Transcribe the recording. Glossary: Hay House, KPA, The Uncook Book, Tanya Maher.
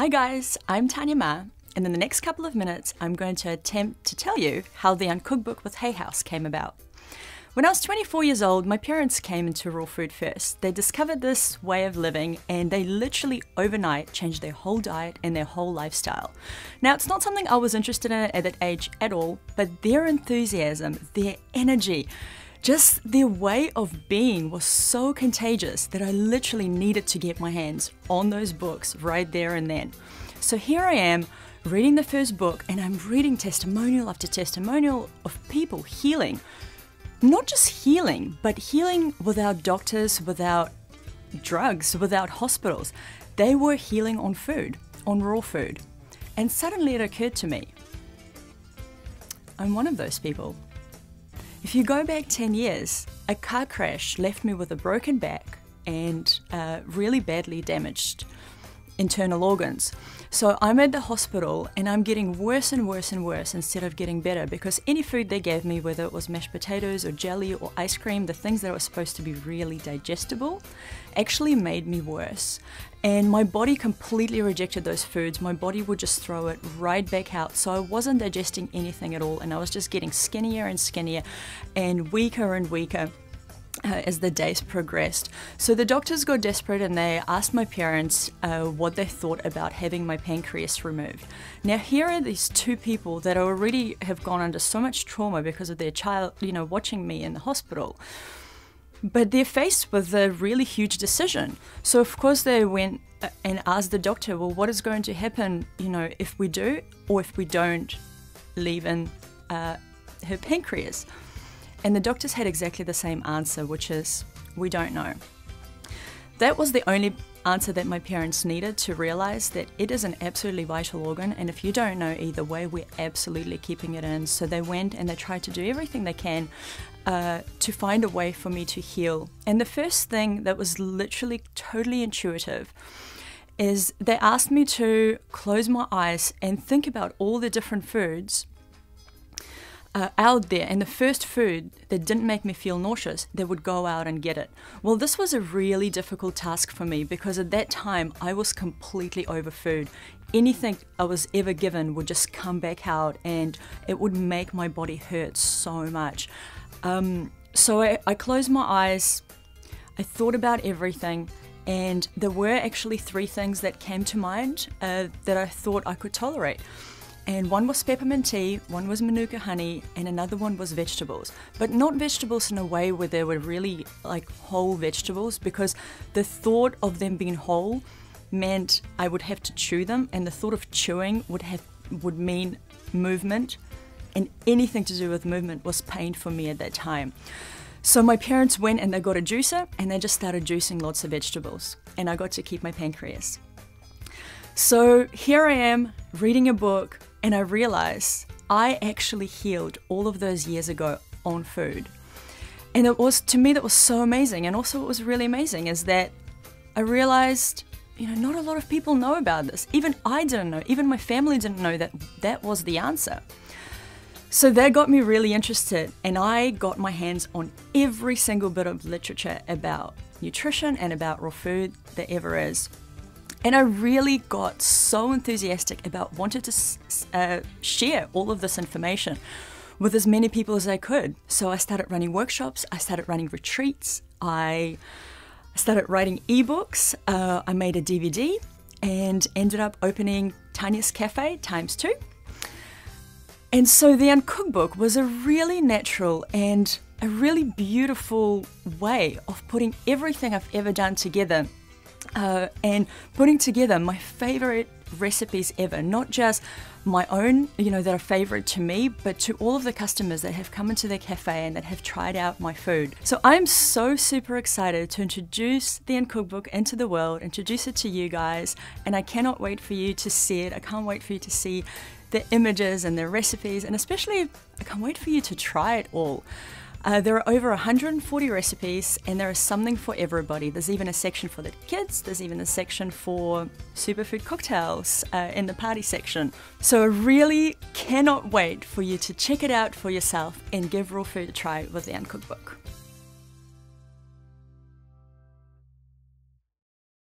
Hi guys, I'm Tanya Maher, and in the next couple of minutes I'm going to attempt to tell you how The Uncook Book with Hay House came about. When I was 24 years old, my parents came into raw food first. They discovered this way of living and they literally overnight changed their whole diet and their whole lifestyle. Now, it's not something I was interested in at that age at all, but their enthusiasm, their energy, just their way of being was so contagious that I literally needed to get my hands on those books right there and then. So here I am reading the first book, and I'm reading testimonial after testimonial of people healing. Not just healing, but healing without doctors, without drugs, without hospitals. They were healing on food, on raw food. And suddenly it occurred to me, I'm one of those people. If you go back 10 years, a car crash left me with a broken back and really badly damaged internal organs. So I'm at the hospital and I'm getting worse and worse and worse instead of getting better, because any food they gave me, whether it was mashed potatoes or jelly or ice cream, the things that were supposed to be really digestible, actually made me worse. And my body completely rejected those foods. My body would just throw it right back out. So I wasn't digesting anything at all, and I was just getting skinnier and skinnier and weaker as the days progressed. So the doctors got desperate and they asked my parents what they thought about having my pancreas removed. Now, here are these two people that already have gone under so much trauma because of their child, you know, watching me in the hospital. But they're faced with a really huge decision. So of course they went and asked the doctor, well, what is going to happen, you know, if we do or if we don't leave in her pancreas? And the doctors had exactly the same answer, which is, we don't know. That was the only answer that my parents needed to realize that it is an absolutely vital organ, and if you don't know either way, we're absolutely keeping it in. So they went and they tried to do everything they can to find a way for me to heal. And the first thing that was literally totally intuitive is they asked me to close my eyes and think about all the different foods out there, and the first food that didn't make me feel nauseous, they would go out and get it. Well, this was a really difficult task for me because at that time I was completely over food. Anything I was ever given would just come back out and it would make my body hurt so much. So I closed my eyes, I thought about everything, and there were actually three things that came to mind that I thought I could tolerate. And one was peppermint tea, one was manuka honey, and another one was vegetables. But not vegetables in a way where they were really like whole vegetables, because the thought of them being whole meant I would have to chew them, and the thought of chewing would mean movement, and anything to do with movement was pain for me at that time. So my parents went and they got a juicer, and they just started juicing lots of vegetables, and I got to keep my pancreas. So here I am reading a book, and I realized I actually healed all of those years ago on food. And it was, to me, that was so amazing. And also what was really amazing is that I realized, you know, not a lot of people know about this. Even I didn't know, even my family didn't know that that was the answer. So that got me really interested, and I got my hands on every single bit of literature about nutrition and about raw food that ever is. And I really got so enthusiastic about wanting to share all of this information with as many people as I could. So I started running workshops, I started running retreats, I started writing ebooks, I made a DVD and ended up opening Tanya's Cafe ×2. And so The Uncook Book was a really natural and a really beautiful way of putting everything I've ever done together. And putting together my favorite recipes ever, not just my own, you know, that are favorite to me, but to all of the customers that have come into the cafe and that have tried out my food. So I'm so super excited to introduce The Uncook Book into the world, introduce it to you guys, and I cannot wait for you to see it. I can't wait for you to see the images and the recipes, and especially I can't wait for you to try it all. There are over 140 recipes, and there is something for everybody. There's even a section for the kids, there's even a section for superfood cocktails in the party section. So I really cannot wait for you to check it out for yourself and give raw food a try with The Uncook Book.